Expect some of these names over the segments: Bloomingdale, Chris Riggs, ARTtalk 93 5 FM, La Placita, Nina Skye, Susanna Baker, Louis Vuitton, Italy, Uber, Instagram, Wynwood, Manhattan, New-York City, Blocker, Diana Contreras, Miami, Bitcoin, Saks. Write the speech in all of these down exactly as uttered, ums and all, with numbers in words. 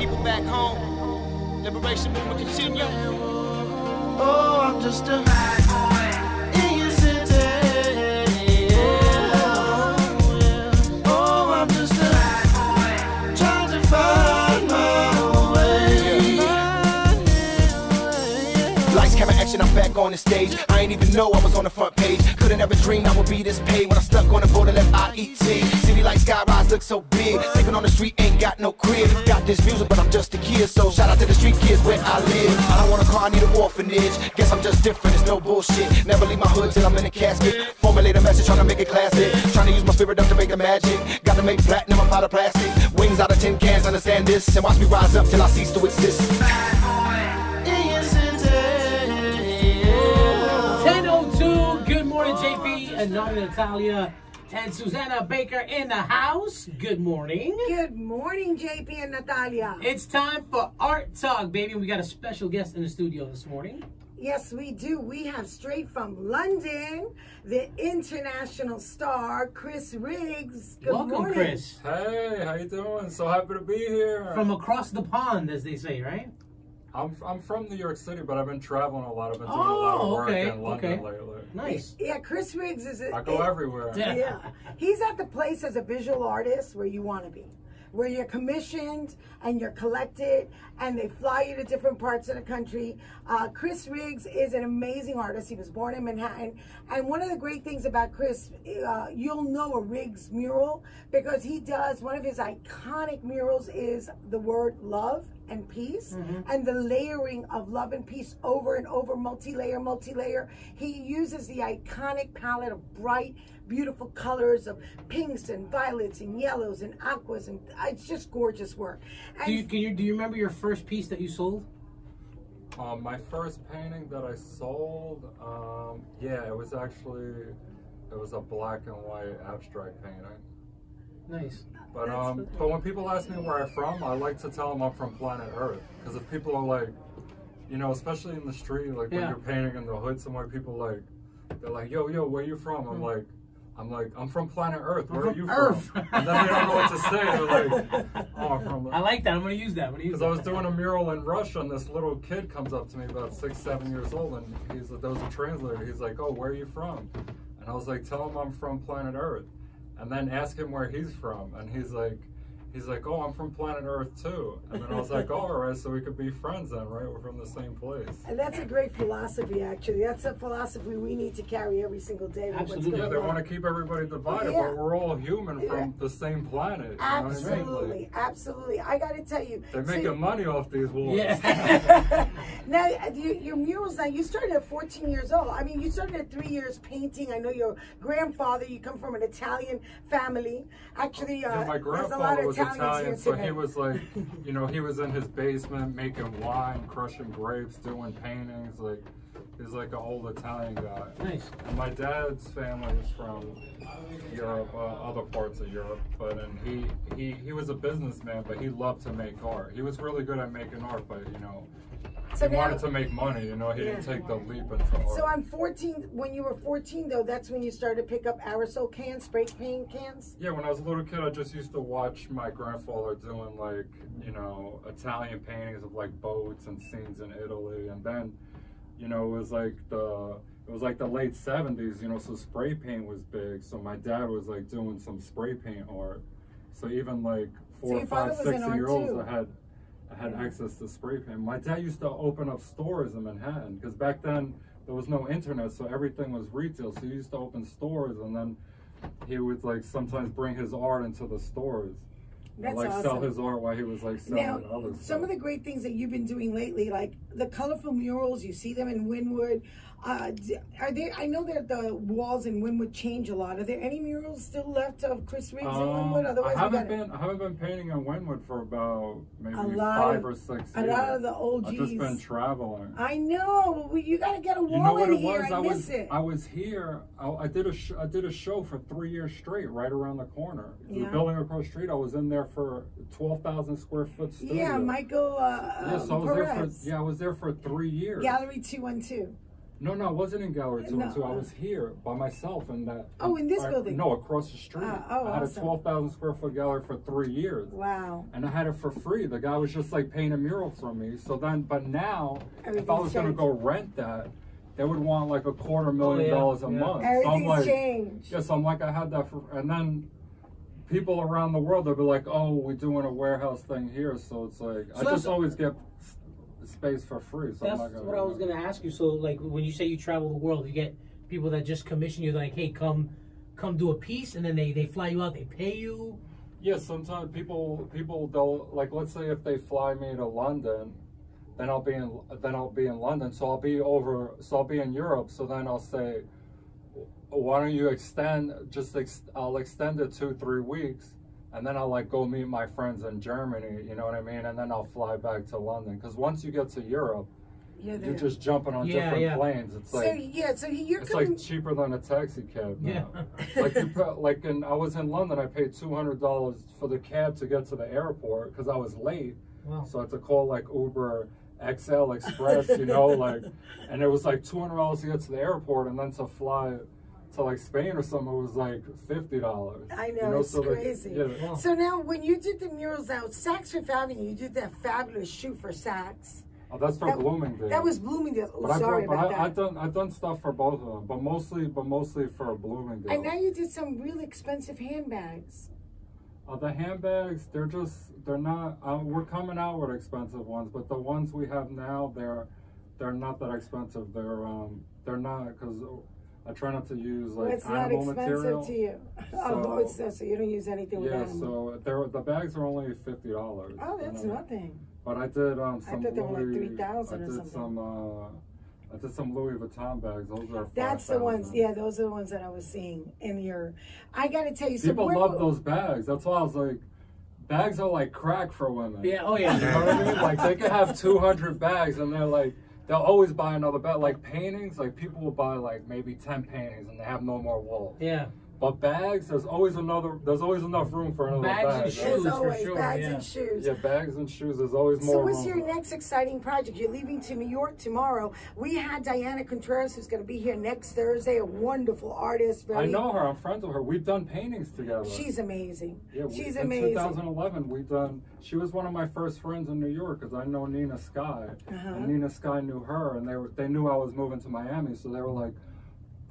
people back home. Liberation movement continue. Oh, I'm just a bad boy in your city. Yeah, yeah. Oh, I'm just a bad boy trying to find my way. Yeah. Lights, camera, action, I'm back on the stage. I ain't even know I was on the front page. Couldn't ever dream I would be this paid when I stuck on the border left I E T. City like sky rise look so big. Sleeping on the street ain't got no crib. Got this music but I'm just a kid, so shout out to the street kids where I live. I don't want a car, I need an orphanage. Guess I'm just different, it's no bullshit. Never leave my hood till I'm in a casket. Formulate a message, trying to make it classic. Trying to use my spirit up to make a magic. Gotta make platinum, I'm out of plastic. Wings out of tin cans, understand this. And watch me rise up till I cease to exist. Ananda, Natalia, and Susanna Baker in the house. Good morning. Good morning, J P and Natalia. It's time for Art Talk, baby. We got a special guest in the studio this morning. Yes, we do. We have straight from London, the international star, Chris Riggs. Good Welcome, morning. Chris. Hey, how you doing? So happy to be here. From across the pond, as they say, right? I'm, I'm from New York City, but I've been traveling a lot. I've been doing oh, a lot of work okay, in London okay. lately. Nice. Yeah, Chris Riggs is... A, I go it, everywhere. Yeah. yeah. He's at the place as a visual artist where you want to be, where you're commissioned and you're collected and they fly you to different parts of the country. Uh, Chris Riggs is an amazing artist. He was born in Manhattan. And one of the great things about Chris, uh, you'll know a Riggs mural because he does, one of his iconic murals is the word love and peace, mm-hmm. and the layering of love and peace over and over, multi-layer, multi-layer. He uses the iconic palette of bright, beautiful colors of pinks and violets and yellows and aquas, and it's just gorgeous work. And do you, can you do you remember your first piece that you sold? Um, my first painting that I sold, um, yeah, it was actually it was a black and white abstract painting. Nice. But um, but when people ask me where I'm from, I like to tell them I'm from planet Earth. Because if people are like, you know, especially in the street, like yeah. when you're painting in the hood somewhere, people like, they're like, yo, yo, where you from? I'm mm-hmm. like, I'm like, I'm from planet Earth. Where are you Earth. from? And then they don't know what to say. They're like, oh, I'm from. Earth. I like that. I'm gonna use that. Because I was doing a mural in Russia, and this little kid comes up to me about six, seven years old, and he's there was a translator. He's like, oh, where are you from? And I was like, tell him I'm from planet Earth. And then ask him where he's from, and he's like, he's like, oh, I'm from planet Earth too. And then I was like, oh, all right, so we could be friends then, right? We're from the same place. And that's a great philosophy, actually. That's a philosophy we need to carry every single day. Absolutely. Yeah, they on. want to keep everybody divided, yeah. but we're all human yeah. from the same planet. Absolutely, you know what I mean? Like, absolutely. I got to tell you, they're making so, money off these wars. Yeah. Now, you, your murals. Now, you started at fourteen years old. I mean, you started at three years painting. I know your grandfather. You come from an Italian family, actually. Uh, yeah, my grandfather a lot of was Italian, Italian so he was like, you know, he was in his basement making wine, crushing grapes, doing paintings. Like, he's like an old Italian guy. Nice. And my dad's family is from Europe, uh, other parts of Europe, but and he he he was a businessman, but he loved to make art. He was really good at making art, but you know. So he now, wanted to make money, you know, he yeah. didn't take the leap into art. So I'm fourteen, when you were fourteen though, that's when you started to pick up aerosol cans, spray paint cans? Yeah, when I was a little kid, I just used to watch my grandfather doing like, you know, Italian paintings of like boats and scenes in Italy. And then, you know, it was like the, it was like the late seventies, you know, so spray paint was big. So my dad was like doing some spray paint art. So even like four so or five, six year olds, I had I had access to spray paint. My dad used to open up stores in Manhattan because back then there was no internet, so everything was retail. So he used to open stores, and then he would like sometimes bring his art into the stores. That's like awesome. Sell his art while he was like selling now, other stuff. Some of the great things that you've been doing lately, like the colorful murals, you see them in Wynwood. Uh, are there? I know that the walls in Wynwood change a lot. Are there any murals still left of Chris Riggs um, in Wynwood? Otherwise, I haven't been. I haven't been painting in Wynwood for about maybe five of, or six. A years. lot of the O Gs. I've just been traveling. I know. Well, you got to get a wall you know what in it here. Was? I, I miss was, it. I was here. I, I did a. Sh I did a show for three years straight, right around the corner. Yeah. The building across the street. I was in there for twelve thousand square foot studio. Yeah, Michael. Uh, yeah, so um, I was Perez. there for. Yeah, I was there for three years. Gallery two one two. No, no, I wasn't in Gallery two and two. I was here by myself in that. Oh, in this I, building? No, across the street. Uh, oh, I had awesome. a twelve thousand square foot gallery for three years. Wow. And I had it for free. The guy was just like paying a mural for me. So then, but now, if I was going to go rent that, they would want like a quarter million oh, yeah. dollars a yeah. month. Everything's so like, changed. Yeah, so I'm like, I had that for, and then people around the world, they'll be like, oh, we're doing a warehouse thing here. So it's like, so I just always get space for free. So that's I'm not what I was going to ask you. So like when you say you travel the world, you get people that just commission you like, hey, come come do a piece, and then they, they fly you out, they pay you? Yeah, sometimes people, people they'll, like let's say if they fly me to London, then I'll be in, then I'll be in London, so I'll be over, so I'll be in Europe, so then I'll say, why don't you extend, just, ex I'll extend it two, three weeks, and then I'll like go meet my friends in Germany, you know what I mean? And then I'll fly back to London. Because once you get to Europe, yeah, you're just jumping on yeah, different yeah. planes. It's like, so, yeah, so you're it's coming... like cheaper than a taxi cab now. Yeah. like, you put, like in, I was in London, I paid two hundred dollars for the cab to get to the airport because I was late. Wow. So I had to call like Uber X L Express, you know, like, and it was like two hundred dollars to get to the airport and then to fly to like Spain or something, it was like fifty dollars. I know, you know it's so crazy. Like, yeah. So now, when you did the murals out, Saks Fifth Avenue, you did that fabulous shoot for Saks. Oh, that's for that, Bloomingdale. That was Bloomingdale. Oh, but sorry I, but about I, that. I've done, I've done stuff for both of them, but mostly, but mostly for Bloomingdale. And now you did some really expensive handbags. Uh, the handbags, they're just, they're not, uh, we're coming out with expensive ones, but the ones we have now, they're, they're not that expensive. They're, um, they're not, because I try not to use like it's animal material. It's not expensive material. to you. So, oh, it's not, so you don't use anything with yeah, animal. Yeah, so the bags are only fifty dollars. Oh, that's and, uh, nothing. But I did um. Some I thought they Louis, were like three thousand or did something. Some, uh, I did some Louis Vuitton bags. Those are. That's five, the ones. Yeah, those are the ones that I was seeing in your. I gotta tell you, so people love those bags. That's why I was like, bags are like crack for women. Yeah. Oh yeah. You know what I mean? Like they could have two hundred bags and they're like. They'll always buy another bag. Like paintings, like people will buy like maybe ten paintings and they have no more walls. Yeah. But bags, there's always another. There's always enough room for another bags bag. Bags and shoes, always, for sure. Bags yeah. and shoes. Yeah, bags and shoes. There's always more. So, what's room your for. next exciting project? You're leaving to New York tomorrow. We had Diana Contreras, who's going to be here next Thursday. A wonderful artist. Very... I know her. I'm friends with her. We've done paintings together. She's amazing. Yeah, we, she's in amazing. In two thousand eleven, we done. She was one of my first friends in New York because I know Nina Skye, uh-huh. and Nina Skye knew her, and they were they knew I was moving to Miami, so they were like.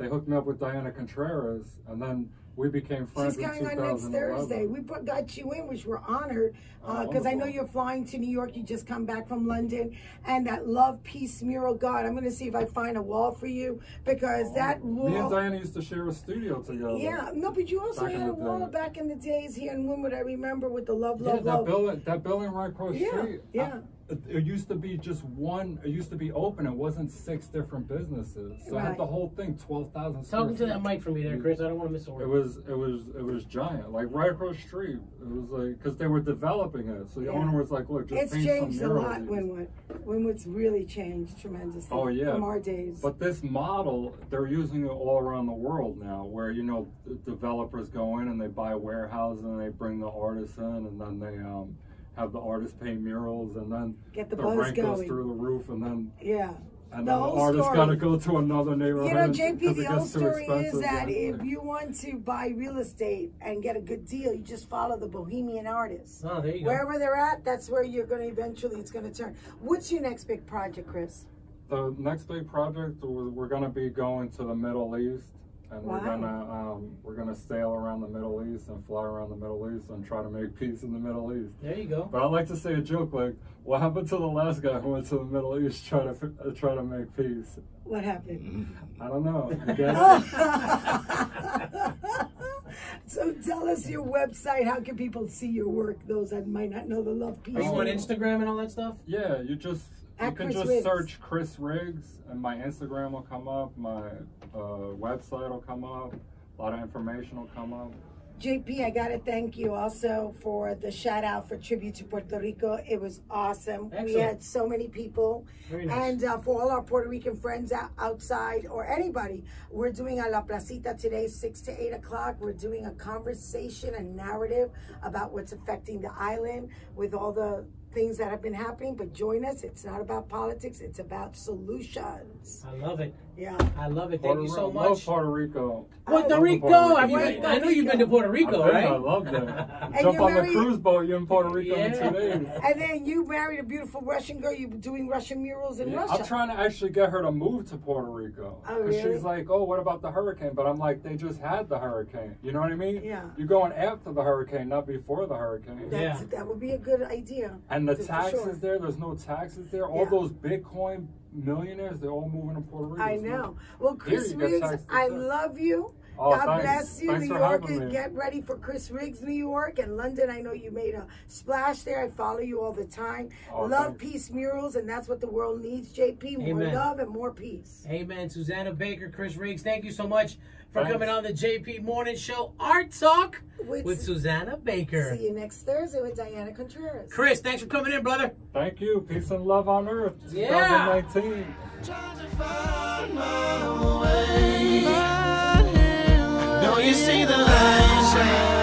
They hooked me up with Diana Contreras, and then we became friends. She's coming in on next Thursday. We got you in, which we're honored, because uh, oh, I know you're flying to New York. You just come back from London, and that Love, Peace mural. God, I'm going to see if I find a wall for you, because oh, that wall... Me and Diana used to share a studio together. Yeah, no, but you also had a wall day. back in the days here in Wynwood, I remember, with the Love, yeah, Love, that Love. Building, that building right across the yeah, street. Yeah, yeah. It used to be just one, it used to be open. It wasn't six different businesses. So right. I had the whole thing, twelve thousand square feet. Talk to that mic for me there, Chris. I don't want to miss a word. It was, it was, it was giant. Like right across the street. It was like, because they were developing it. So the yeah. owner was like, look, just it's paint some murals. It's changed a lot, Wynwood. Wynwood's really changed tremendously oh, yeah. from our days. But this model, they're using it all around the world now, where, you know, the developers go in and they buy warehouses and they bring the artists in and then they, um, have the artists paint murals and then get the, the rent goes through the roof and then yeah and the then the artist got to go to another neighborhood. You know, J P, the whole story is that if like, you want to buy real estate and get a good deal, you just follow the Bohemian artists. Oh, there you go. Wherever they're at, that's where you're going to eventually, it's going to turn. What's your next big project, Chris? The next big project, we're going to be going to the Middle East. And wow. we're gonna um, we're gonna sail around the Middle East and fly around the Middle East and try to make peace in the Middle East. There you go. But I like to say a joke like, "What happened to the last guy who went to the Middle East try to uh, try to make peace?" What happened? I don't know. You get it? So tell us your website. How can people see your work? Those that might not know the Love, Peace. Are you on Instagram and all that stuff? Yeah, you just. You can just search Chris Riggs, and my Instagram will come up, my uh, website will come up, a lot of information will come up. J P, I got to thank you also for the shout out for Tribute to Puerto Rico. It was awesome. Excellent. We had so many people. Very nice. And uh, for all our Puerto Rican friends out, outside or anybody, we're doing a La Placita today, six to eight o'clock. We're doing a conversation, a narrative about what's affecting the island with all the things that have been happening. But join us. It's not about politics. It's about solutions. I love it. Yeah. I love it. Thank Puerto you so much. I love Puerto Rico. Puerto Rico. I, Rico. Been, I know you've been to Puerto Rico, I right? I love that. Jump married, on the cruise boat. You're in Puerto Rico yeah. in two days. And then you married a beautiful Russian girl. You're doing Russian murals in yeah. Russia. I'm trying to actually get her to move to Puerto Rico. Oh, really? She's like, oh, what about the hurricane? But I'm like, they just had the hurricane. You know what I mean? Yeah. You're going after the hurricane, not before the hurricane. That's, yeah. That would be a good idea. And the taxes sure. there, there's no taxes there. All yeah. those Bitcoin millionaires, they're all moving to Puerto Rico. I know. Well, Chris Riggs, I love you. Oh, God thanks. bless you, thanks New York. And get ready for Chris Riggs, New York. And London, I know you made a splash there. I follow you all the time. Oh, love, thanks. Peace, murals, and that's what the world needs, J P. More Amen. Love and more peace. Amen. Susanna Baker, Chris Riggs, thank you so much for thanks. coming on the J P Morning Show. Art Talk with, with Susanna Baker. See you next Thursday with Diana Contreras. Chris, thanks for coming in, brother. Thank you. Peace and love on earth. Yeah. twenty nineteen. Trying to find my way. Don't you see the light shine?